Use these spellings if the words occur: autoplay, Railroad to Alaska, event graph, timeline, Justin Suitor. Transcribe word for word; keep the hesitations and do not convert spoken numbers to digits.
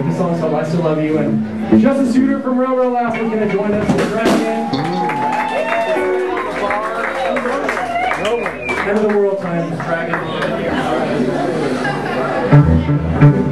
The song called I Still Love You, and Justin Suitor from Railroad to Alaska is going to join us for the Dragon. End of the world time, Dragon.